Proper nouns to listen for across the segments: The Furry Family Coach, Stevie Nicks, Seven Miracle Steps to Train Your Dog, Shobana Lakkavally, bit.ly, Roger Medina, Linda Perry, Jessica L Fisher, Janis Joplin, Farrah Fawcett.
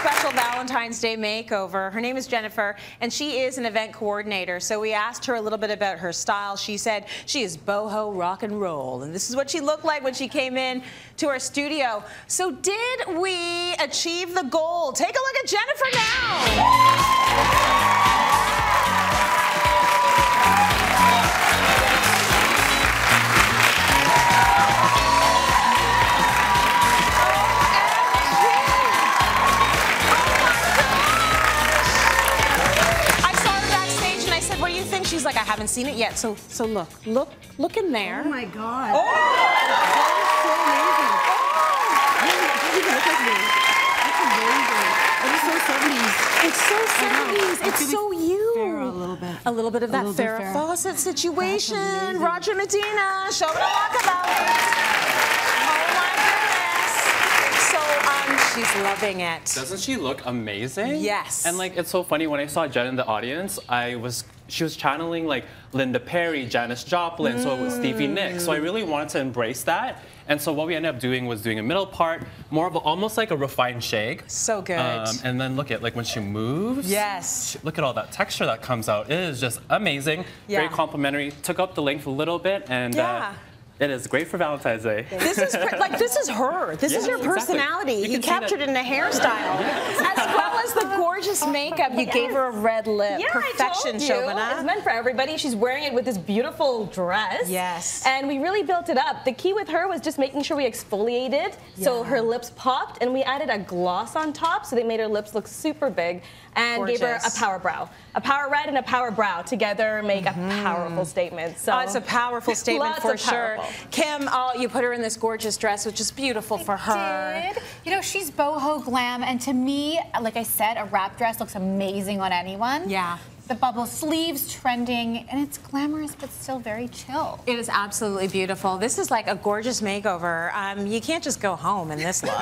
special Valentine's Day makeover. Her name is Jennifer, and she is an event coordinator. So we asked her a little bit about her style. She said she is boho rock and roll, and this is what she looked like when she came in to our studio. So did we achieve the goal? Take a look at Jennifer now. She's like, I haven't seen it yet, so look in there. Oh my God. Oh! That is so amazing. Oh! Really, look at me. That's amazing. It is so 70s. It's so 70s. It's so you. Farrah, a little bit of that Farrah Fawcett situation. Roger Medina. Show me the walkabout. She's loving it. Doesn't she look amazing? Yes. And like, it's so funny, when I saw Jen in the audience, she was channeling like Linda Perry, Janis Joplin, so it was Stevie Nicks. So I really wanted to embrace that. And so what we ended up doing was doing a middle part, more of a, almost like a refined shake. So good. And then look at like when she moves. Yes. Look at all that texture that comes out. It is just amazing. Yeah. Very complimentary. Took up the length a little bit, and yeah. It is great for Valentine's Day. This is like, this is her. This is your personality. Exactly. You captured it in a hairstyle, yes. As well as the gorgeous makeup. You gave her a red lip. Yeah, perfection, Shobana. It's meant for everybody. She's wearing it with this beautiful dress. Yes. And we really built it up. The key with her was just making sure we exfoliated, yeah. So her lips popped, and we added a gloss on top, so they made her lips look super big, and gorgeous. Gave her a power brow. A power red and a power brow together make a powerful statement. So it's a powerful statement for sure. Powerful. Kim, you put her in this gorgeous dress, which is beautiful for her. Did. You know, she's boho glam, and to me, like I said, a wrap dress looks amazing on anyone. Yeah. The bubble sleeves trending, and it's glamorous but still very chill. It is absolutely beautiful. This is like a gorgeous makeover. You can't just go home in this look.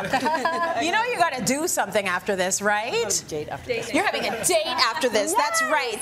You know you got to do something after this, right? Date after this. You're having a date after this. Yes. That's right.